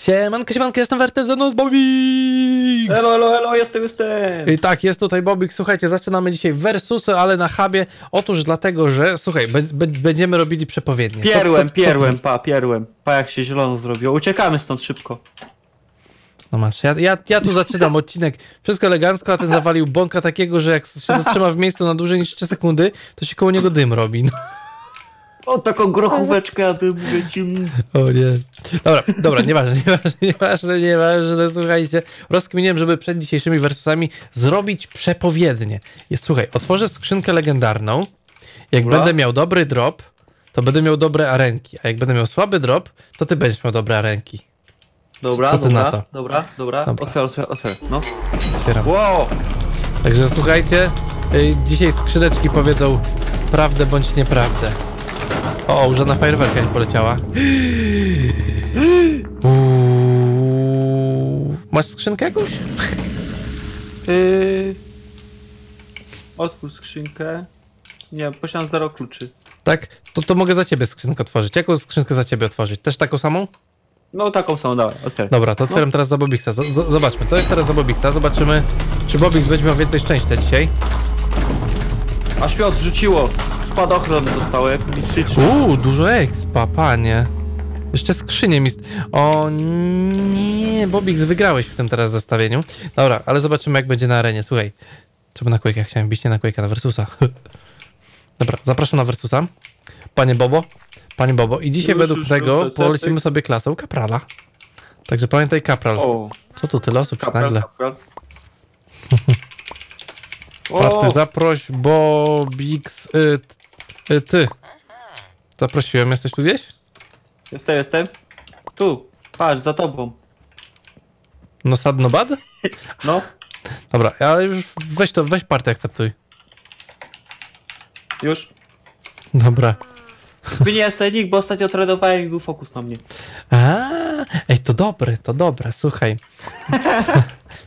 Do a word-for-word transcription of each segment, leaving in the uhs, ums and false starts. Siemanko, siemanko, jestem Vertez, ze mną z Bobik! Elo, elo, elo, jestem, jestem! I tak, jest tutaj Bobik, słuchajcie, zaczynamy dzisiaj versusy, ale na hubie. Otóż dlatego, że, słuchaj, będziemy robili przepowiednie. Pierłem, co, co, co pierłem, co? pa, pierłem. Pa, jak się zielono zrobiło. Uciekamy stąd szybko. No masz, ja, ja, ja tu zaczynam odcinek, wszystko elegancko, a ten zawalił bąka takiego, że jak się zatrzyma w miejscu na dłużej niż trzy sekundy, to się koło niego dym robi. No. O, taką grochóweczkę, a ty mówię ci... O nie. Dobra, dobra, nieważne, nieważne, nieważne, nieważne, słuchajcie. Rozkminiłem, żeby przed dzisiejszymi versusami zrobić przepowiednie. Słuchaj, otworzę skrzynkę legendarną. Jak Ula? będę miał dobry drop, to będę miał dobre arenki. A jak będę miał słaby drop, to ty będziesz miał dobre arenki. Dobra, co ty dobra, na to? dobra, dobra, dobra. Otwieram, otwieram, otwieram, no. Otwieram. Wow! Także słuchajcie, dzisiaj skrzyneczki powiedzą prawdę bądź nieprawdę. O, żadna fajerwerka nie poleciała. Uuu. Masz skrzynkę jakąś? Yy... Otwórz skrzynkę. Nie, posiadam zero kluczy. Tak? To, to mogę za ciebie skrzynkę otworzyć. Jaką skrzynkę za ciebie otworzyć? Też taką samą? No taką samą, dawaj, otwieraj. Dobra, to otwieram no. teraz za Bobixa. Zobaczmy, to jest teraz za Bobixa. Zobaczymy, czy Bobix będzie miał więcej szczęścia dzisiaj. A świat rzuciło. Spadochron dostały, epistyczne. Uuu, dużo expa, panie. Jeszcze skrzynie mist. O nie, Bobix, wygrałeś w tym teraz zestawieniu. Dobra, ale zobaczymy jak będzie na arenie, słuchaj. Trzeba na Quake'a, chciałem bić, nie na Quake'a, na Versusa. Dobra, zapraszam na Versusa. Panie Bobo, panie Bobo. I dzisiaj już, według już, tego już, polecimy sobie klasę Kaprala. Także pamiętaj Kapral. O. Co tu tyle osób kapral, nagle? Kapral. Party, zaproś Bobix, y, y, ty. Zaprosiłem, jesteś tu gdzieś? Jestem, jestem. Tu, patrz, za tobą. No sad no bad? No. Dobra, ale już weź to, weź party, akceptuj. Już. Dobra. Wyniosę senik, bo ostatnio tradowałem i był fokus na mnie. Aaa, ej, to dobre, to dobre, słuchaj. To,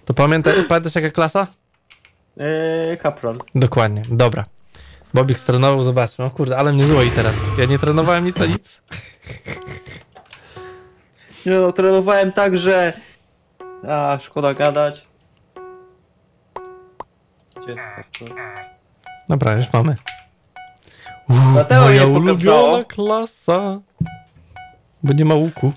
to pamiętaj, pamiętasz jaka klasa? Eee, Kapral. Dokładnie, dobra. Bobik trenował, zobaczmy. O kurde, ale mnie złoi teraz. Ja nie trenowałem nic, a nic. Nie no, trenowałem tak, że... A, szkoda gadać. Gdzie jest Kapral? Dobra, już mamy. Uuu, moja ulubiona klasa. Bo nie ma łuku.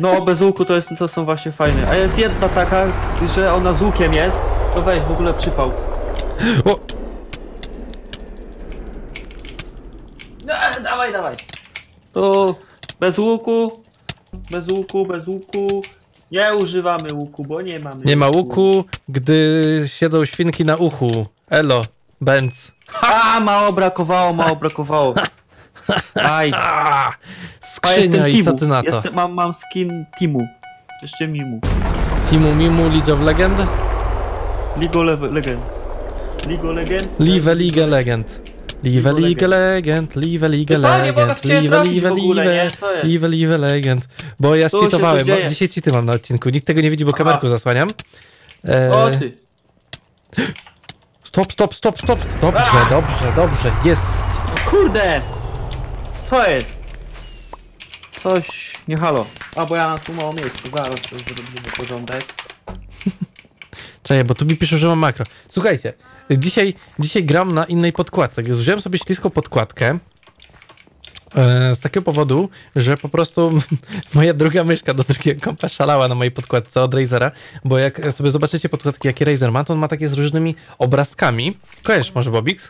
No, bez łuku to, jest, to są właśnie fajne. A jest jedna taka, że ona z łukiem jest. To weź, w ogóle przypał. O! E, dawaj, dawaj. To bez łuku, bez łuku, bez łuku. Nie używamy łuku, bo nie mamy Nie łuku. ma łuku, gdy siedzą świnki na uchu. Elo, Benz. A, mało brakowało, mało brakowało. Aj. Skrzynia i co ty na to? Jestem, mam, mam skin Timu. Jeszcze Mimu. Timu, Mimu, League of Legend? League of Legend. League of Legend. Live League Legend. Live League Legend. Live League Legend. Live Live Live Live Legend. Bo ja cheatowałem. Dzisiaj cheaty mam na odcinku. Nikt tego nie widzi, bo kamerku zasłaniam. O ty. Stop, stop, stop, stop. Dobrze, dobrze, dobrze. Jest. Kurde. Co jest? Coś nie halo. A bo ja tu mało miejsca. Zaraz to zrobimy porządek. Cześć, bo tu mi piszą, że mam makro. Słuchajcie, dzisiaj, dzisiaj gram na innej podkładce. Wziąłem sobie śliską podkładkę e, z takiego powodu, że po prostu moja druga myszka do drugiego kompa szalała na mojej podkładce od Razera, bo jak sobie zobaczycie podkładki, jakie Razer ma, to on ma takie z różnymi obrazkami. Kojarzysz może, Bobix?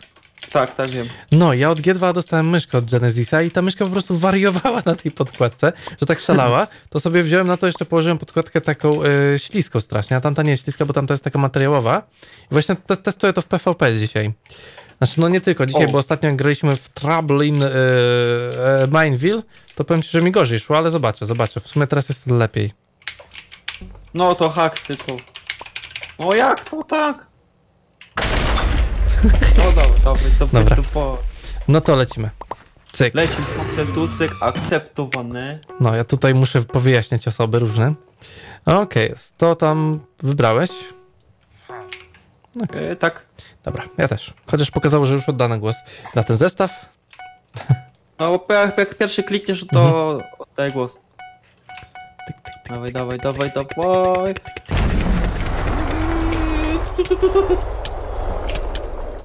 Tak, tak wiem. No, ja od G dwa dostałem myszkę od Genesisa i ta myszka po prostu wariowała na tej podkładce, że tak szalała, to sobie wziąłem na to, jeszcze położyłem podkładkę taką y, śliską strasznie, a tamta nie jest śliska, bo tamta jest taka materiałowa. I właśnie te testuję to w P V P dzisiaj. Znaczy, no nie tylko dzisiaj, o. bo ostatnio graliśmy w Trouble in y, y, Mineville, to powiem ci, że mi gorzej szło, ale zobaczę, zobaczę. W sumie teraz jest lepiej. No to haksy to. O jak to tak? No dobra, dobry, dobry, dobra. Po... No to lecimy. Cyk. Lecimy tu, cyk, akceptowane. No, ja tutaj muszę powyjaśniać osoby różne. Okej, okay, to tam wybrałeś? Okay. E, tak. Dobra, ja też. Chociaż pokazało, że już oddano głos na ten zestaw. No, bo jak, jak pierwszy klikniesz, to mhm. oddaję głos. Tyk, tyk, tyk, Dawaj, dawaj, dawaj, dawaj.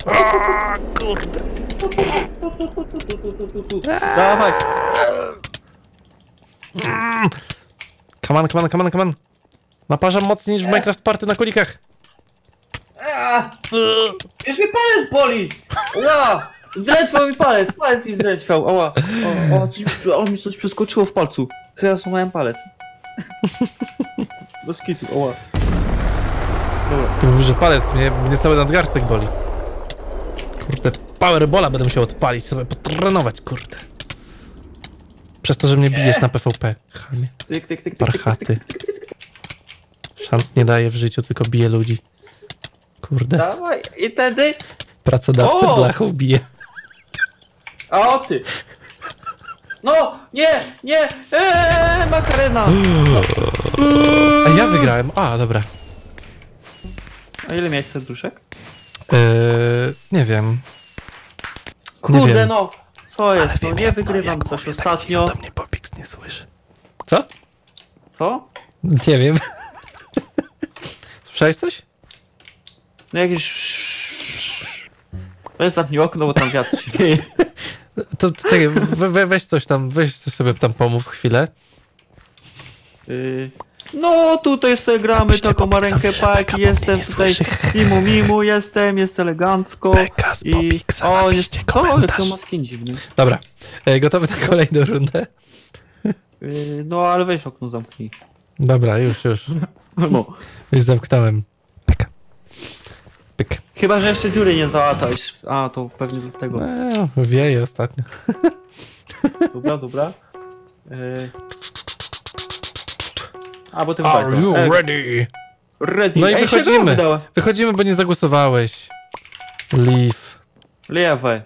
Aaaa, kurde. Dawaj. Come on, come on, come on, come on. Naparzam mocniej niż w Minecraft Party na kolikach. Już mi palec boli! Ła! Zdrętwał mi palec, palec mi zdrętwał, oła. O, o, o, mi coś przeskoczyło w palcu. Chyba złamałem palec. Do skitu, oła. Ty mówisz, że palec, mnie, mnie cały nadgarstek boli. Kurde, powerbola będę musiał odpalić, sobie potrenować, kurde. Przez to, że mnie bijesz na PvP, chamie. Parchaty. Szans nie daje w życiu, tylko bije ludzi. Kurde. Dawaj, i wtedy... Pracodawcy o! Blachów bije. A o ty! No! Nie! Nie! Eee, makarena! A ja wygrałem. A, dobra. A ile miałeś serduszek? Eee, nie wiem. Kurde, nie wiem. No! Co jest? Wiem, no nie wygrywam coś mówię, ostatnio. Tak, do mnie Bobix nie słyszy. Co? Co? Nie wiem. Słyszałeś coś? No jakieś... Weź zamknij okno, bo tam wiatr się wieje. To, to czekaj, we, we, weź coś tam, weź coś sobie tam pomów chwilę. Yy, no tutaj sobie gramy Napiszcie taką rękę paki, jestem tutaj, słyszy. Mimu mimu jestem, jest elegancko. Beka z Bobiksa, i... O, jest komentarz. O, maskin dziwny. Dobra, e, gotowy na kolejną rundę? Yy, no ale weź okno zamknij. Dobra, już, już. No. Już zamknąłem. Pyk. Chyba, że jeszcze dziury nie załatałeś. A, to pewnie dlatego. No, wieje ostatnio. Dobra, dobra. Yy... A, bo ty Are wydałeś, you ready? ready? No i ej, wychodzimy. Wychodzimy, bo nie zagłosowałeś. Leave. Leave.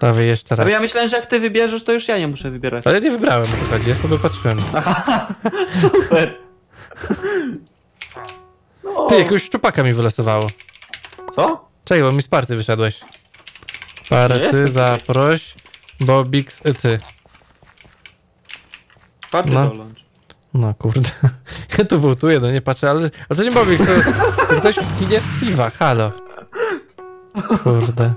Dawaj jeszcze raz. No ja myślałem, że jak ty wybierzesz, to już ja nie muszę wybierać. Ale nie wybrałem, o chodzi. Ja sobie patrzyłem. Aha, super. No. Ty, jakiegoś szczupaka mi wylosowało. Co? Czekaj, bo mi z party wyszedłeś. Party zaproś, Bobix i ty. Party no. Dołącz. No kurde. Ja tu wołtuję, no nie patrzę, ale... A co nie Bobix, to ktoś w skinie Steve'a, halo. Kurde.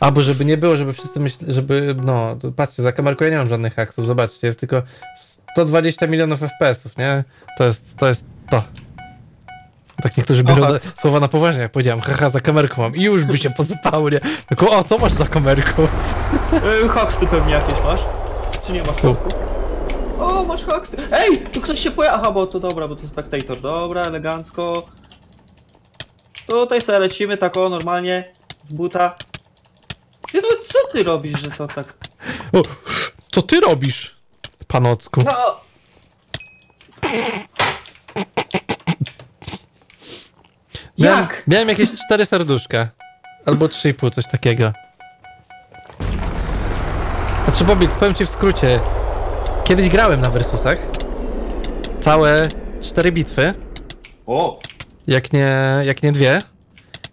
A, bo żeby nie było, żeby wszyscy myśleli, żeby... No, patrzcie, za kamerką ja nie mam żadnych haksów, zobaczcie, jest tylko sto dwadzieścia milionów F P S-ów, nie? To jest, to jest to. Tak niektórzy biorą Aha. słowa na poważnie, jak powiedziałem, haha, za kamerką mam i już by się posypało, nie? Tylko, o, co masz za kamerką? Yy, haksy pewnie jakieś masz? Czy nie masz haksy? O, masz haksy! Ej, tu ktoś się pojawia! Aha, bo to dobra, bo to jest spectator. Dobra, elegancko. Tutaj sobie lecimy, tak o, normalnie, z buta. Ty, no, co ty robisz, że to tak... O, co ty robisz, panocku? No. Miałem, Jak? Miałem jakieś cztery serduszka. Albo trzy i pół, coś takiego. Znaczy, Bobik, powiem ci w skrócie. Kiedyś grałem na Versusach. Całe cztery bitwy. O! Jak nie, jak nie dwie.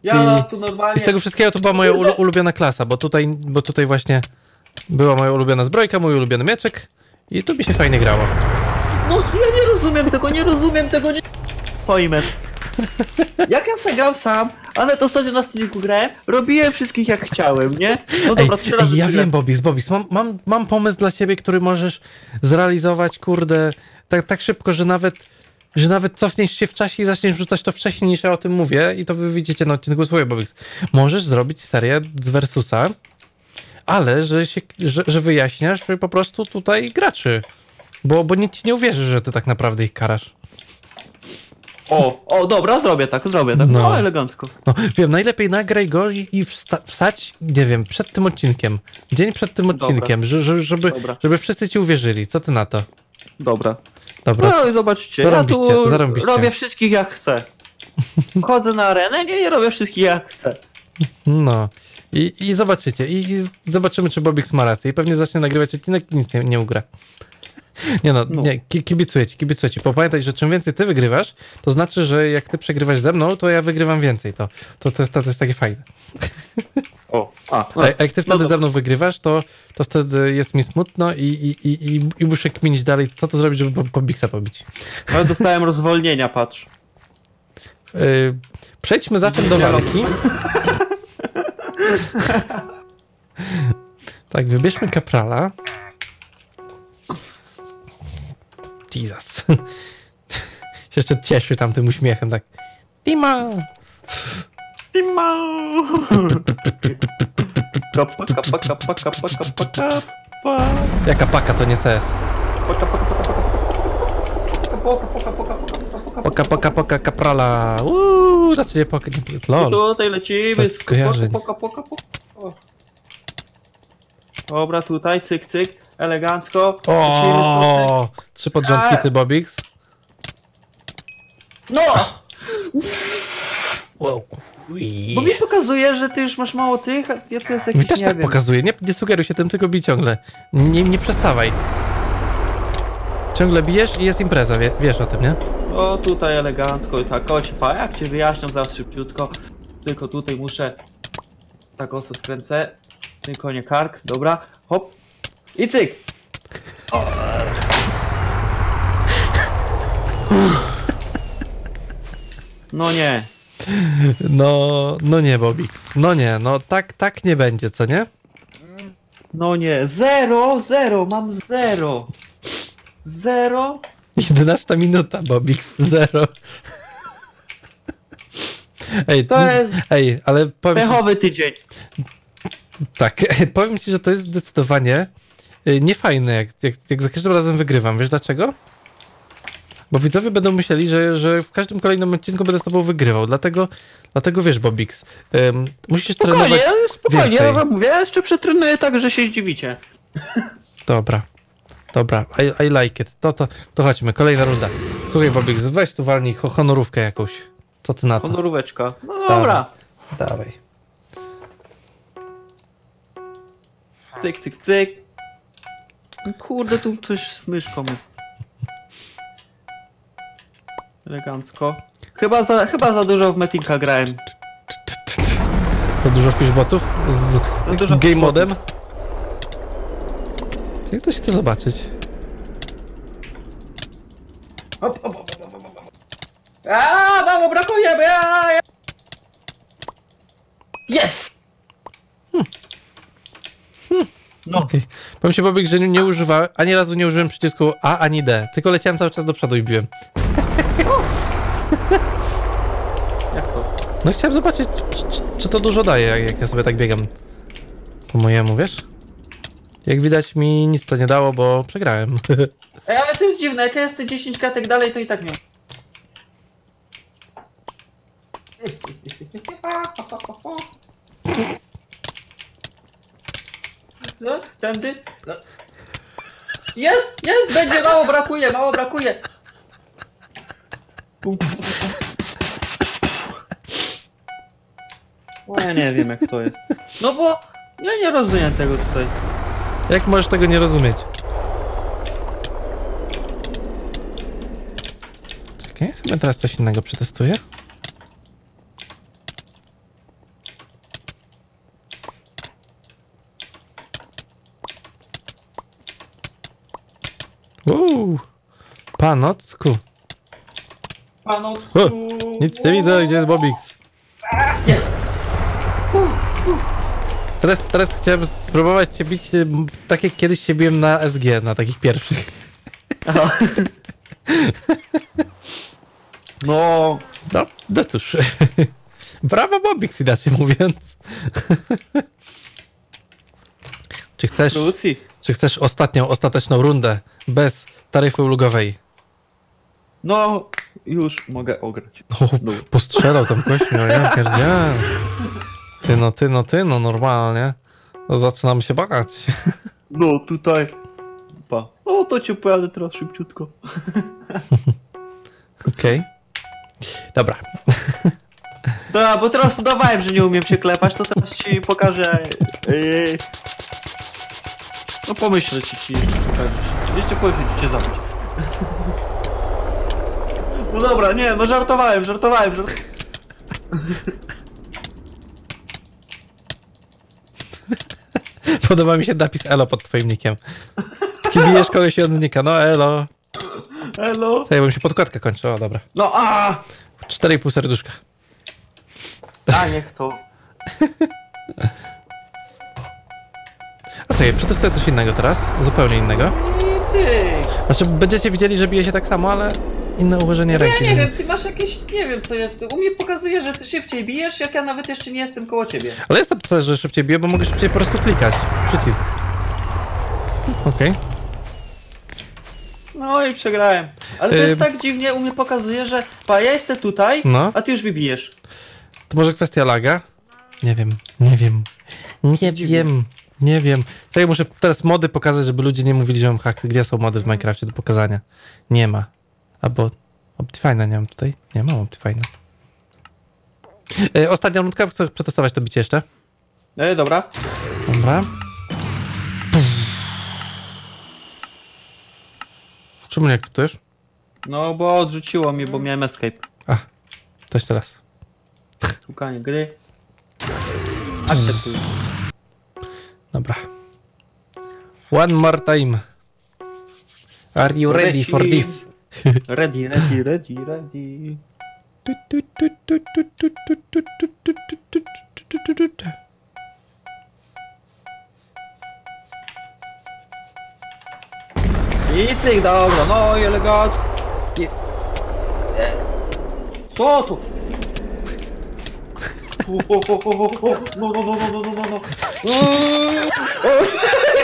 Ja I, tu normalnie... I z tego wszystkiego to była moja ulubiona klasa, bo tutaj, bo tutaj właśnie była moja ulubiona zbrojka, mój ulubiony mieczek. I tu mi się fajnie grało. No, ja nie rozumiem tego, nie rozumiem tego, nie... Pojmę. Jak ja se grał sam, ale to ostatnio na streamku grałem, robiłem wszystkich jak chciałem, nie? No dobra, trzy razy. Ja wiem, Bobix, Bobix, mam, mam, mam pomysł dla ciebie, który możesz zrealizować, kurde, tak, tak szybko, że nawet, że nawet cofniesz się w czasie i zaczniesz rzucać to wcześniej niż ja o tym mówię i to wy widzicie na odcinku, słuchaj, Bobix. Możesz zrobić serię z Versusa, ale że, się, że, że wyjaśniasz po prostu tutaj graczy, bo, bo nikt ci nie uwierzy, że ty tak naprawdę ich karasz. O, o, dobra, zrobię tak, zrobię tak, no o, elegancko. No, wiem, najlepiej nagraj go i, i wstać, nie wiem, przed tym odcinkiem. Dzień przed tym odcinkiem, że, żeby, żeby wszyscy ci uwierzyli. Co ty na to? Dobra. Dobra. No i zobaczcie, zarąbiście, ja tu zarąbiście. Robię wszystkich jak chcę. Chodzę na arenę nie, i robię wszystkich jak chcę. No. I, i zobaczycie, I, i zobaczymy, czy Bobix ma rację. I pewnie zacznie nagrywać odcinek i nic nie, nie ugra. Nie no, no. Nie, kibicuję ci, kibicuję ci. Pamiętaj, że czym więcej ty wygrywasz, to znaczy, że jak ty przegrywasz ze mną, to ja wygrywam więcej. To, to, to, jest, to jest takie fajne. O, a, no, jak ty wtedy no ze mną wygrywasz, to, to wtedy jest mi smutno i, i, i, i muszę kminić dalej, co to zrobić, żeby Bobixa pobić. Ale dostałem rozwolnienia, patrz. Yy, przejdźmy zatem do walki. Tak, wybierzmy Kaprala. Jesus. Się jeszcze cieszy tamtym uśmiechem, tak. Tima! Tima! Paka, paka, paka, paka, paka, jaka paka, to nie C S. Paka, paka, paka, paka, paka, paka, paka, paka, Kaprala. Uuu, znaczy nie paka, nie lol. Tutaj lecimy, paka, paka, paka. Dobra, tutaj, cyk, cyk, elegancko. O, trzy podrządki ty, Bobix. No! Wow. Bo mi pokazuje, że ty już masz mało tych, a ja to jest jakiś, mi też nie tak wiem. Pokazuje, nie, nie sugeruj się tym, tylko bij ciągle. Nie, nie przestawaj. Ciągle bijesz i jest impreza, wie, wiesz o tym, nie? O, tutaj elegancko i tak, o cipa, jak cię wyjaśniam zaraz szybciutko. Tylko tutaj muszę tak oso skręcę. Tylko nie kark, dobra, hop. I cyk! O. No nie. No, no nie, Bobix. No nie, no tak, tak nie będzie, co nie? No nie, zero, zero, mam zero. Zero. jedenasta minuta, Bobix, zero. Ej, to jest ej, ale powiem... pechowy tydzień. Tak, powiem ci, że to jest zdecydowanie niefajne, jak, jak, jak za każdym razem wygrywam. Wiesz dlaczego? Bo widzowie będą myśleli, że, że w każdym kolejnym odcinku będę z tobą wygrywał. Dlatego, dlatego wiesz, Bobix, um, musisz spokojnie, trenować spokojnie, więcej. Ja wam mówię, ja jeszcze przetrenuję tak, że się zdziwicie. Dobra, dobra, I, I like it. To, to, to chodźmy, kolejna runda. Słuchaj, Bobix, weź tu walnij honorówkę jakąś. Co ty na to? Honoróweczka. No dobra. Dawaj. Dawaj. Cyk, cyk, cyk. Kurde, tu coś z myszką jest. Elegancko. Chyba za, chyba za dużo w Metinka grałem. Za dużo fishbotów? Z game modem? Czy ktoś chce zobaczyć? Hop, hop, hop, hop, hop, hop. Aaa, mało brakuje, aaa! Yes! Hmm. Hmm. No. Okay. Powiem się, Bobik, że nie używałem, ani razu nie użyłem przycisku A ani D, tylko leciałem cały czas do przodu i biłem. Jak to? No chciałem zobaczyć, czy, czy, czy to dużo daje, jak ja sobie tak biegam po mojemu, wiesz? Jak widać mi nic to nie dało, bo przegrałem. Ej, ale to jest dziwne, jak ja jestem dziesięć kratek dalej, to i tak nie. No, tędy. No. Jest, jest, będzie, mało brakuje, mało brakuje. O, ja nie wiem jak to jest. No bo ja nie rozumiem tego tutaj. Jak możesz tego nie rozumieć? Czekaj, sobie teraz coś innego przetestuję. Uuu, panocku. Panocku. O, nic nie widzę, gdzie jest Bobix. Jest! Teraz, teraz chciałem spróbować cię bić, tak jak kiedyś się biłem na S G, na takich pierwszych. Aha. No, no, no cóż. Brawo, Bobix, inaczej mówiąc. Czy chcesz... Czy chcesz ostatnią, ostateczną rundę bez taryfy ulgowej? No, już mogę ograć. O, postrzelał tam kośmi, o ja pierdziałem. Ty no, ty no, ty no, normalnie. No, zaczynam się bać. No, tutaj. Pa. O, to cię pojadę teraz szybciutko. Okej. Okay. Dobra. Dobra, bo teraz udawałem, że nie umiem się klepać, to teraz ci pokażę... Yy... No pomyślę ci, ci jeszcze pomyślę, ci cię zabić. No dobra, nie, no żartowałem, żartowałem, żart... Podoba mi się napis elo pod twoim nikiem. Taki bijesz kogoś i on znika. No elo. Elo. Ja bym się podkładka kończyła, dobra. No a! cztery i pół serduszka. A niech to. A co, ja przetestuję coś innego teraz. Zupełnie innego. Znaczy, będziecie widzieli, że bije się tak samo, ale inne ułożenie no ręki. Ja nie wiem, ty masz jakieś, nie wiem co jest. U mnie pokazuje, że ty szybciej bijesz, jak ja nawet jeszcze nie jestem koło ciebie. Ale jestem też, że szybciej biję, bo mogę szybciej po prostu klikać przycisk. Okej. Okay. No i przegrałem. Ale to y jest tak dziwnie, u mnie pokazuje, że pa, ja jestem tutaj, no. A ty już mi bijesz. To może kwestia laga? Nie wiem, nie wiem. Nie wiem. Nie wiem. To ja muszę teraz mody pokazać, żeby ludzie nie mówili, że mam hak. Gdzie są mody w Minecrafcie do pokazania? Nie ma. Albo Optifine'a nie mam tutaj? Nie mam Optifine'a. E, ostatnia rundka, chcę przetestować to bicie jeszcze. E, dobra. Dobra. Czemu nie akceptujesz? No bo odrzuciło mnie, bo miałem escape. A, coś teraz. Szukanie gry. Akceptuję. Dobra. One more time. Are you ready, ready for this? Ready, ready, ready, ready. I cyk, dobra, no i elegancko. Co tu? No, no, no, no, no, no, no.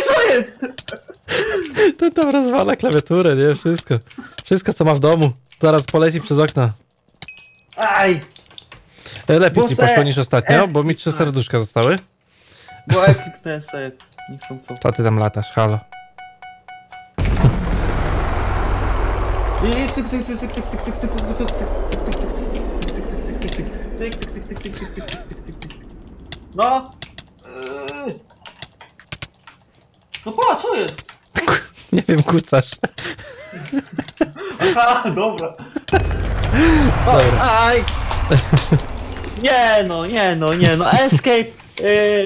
Co jest? Ten tam rozwala klawiaturę, nie? Wszystko. Wszystko, co ma w domu. Zaraz poleci przez okna. Aj! Lepiej ci poszło niż ostatnio, bo mi trzy serduszka zostały. Bo ja kliknę sobie, nie chcą co. Co ty tam latasz, halo? I cyk, cyk, cyk, cyk, cyk, cyk, cyk, cyk, cyk, cyk, cyk. No! No po, co jest? Nie wiem, kucasz. Aha, dobra. O, dobra. Aj! Nie no, nie no, nie no, escape! Yy.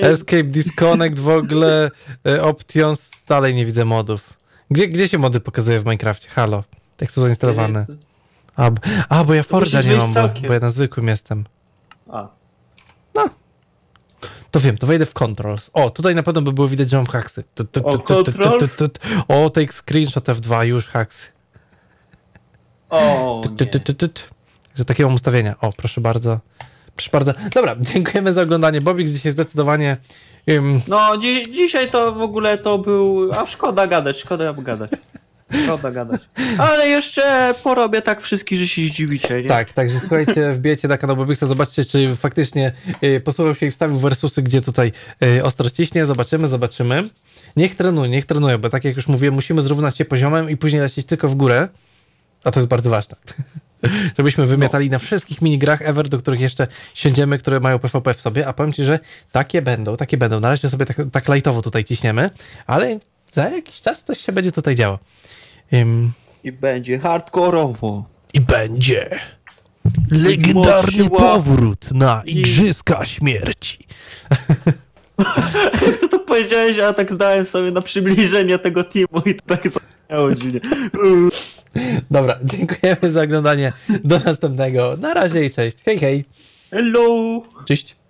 Escape, disconnect w ogóle, options, dalej nie widzę modów. Gdzie, gdzie się mody pokazuje w Minecrafcie? Halo, jak są zainstalowane? A, a bo ja Forge'a nie mam, bo, bo ja na zwykłym jestem. A. No. To wiem, to wejdę w controls. O, tutaj na pewno by było widać, że mam haksy. Tu, tu, tu, tu, tu, tu, tu, tu, tu. O, take screenshot F dwa, już haksy. O, także takie mam ustawienia. O, proszę bardzo. Proszę bardzo. Dobra, dziękujemy za oglądanie. Bobik dzisiaj zdecydowanie... Um... No, dzi dzisiaj to w ogóle to był... A szkoda gadać, szkoda gadać. Szkoda gadać. Ale jeszcze porobię tak wszystkich, że się zdziwicie, nie? Tak, także słuchajcie, wbijajcie na kanał Bobixa, zobaczcie, czy faktycznie y, posłuchał się i wstawił versusy, gdzie tutaj y, ostro ciśnie. Zobaczymy, zobaczymy. Niech trenuje, niech trenuje, bo tak jak już mówiłem, musimy zrównać się poziomem i później lecieć tylko w górę. A to jest bardzo ważne. Żebyśmy wymiatali no. na wszystkich minigrach ever, do których jeszcze siędziemy, które mają PvP w sobie, a powiem ci, że takie będą, takie będą. Na razie sobie tak, tak lightowo tutaj ciśniemy, ale... Za jakiś czas coś się będzie tutaj działo. Um, I będzie hardkorowo. I będzie legendarny Mosiła. powrót na Igrzyska I... Śmierci. Jak to, to powiedziałeś, a tak zdałem sobie na przybliżenie tego teamu i to tak zaczęło dziwnie. Dobra, dziękujemy za oglądanie. Do następnego. Na razie i cześć. Hej, hej. Hello. Cześć.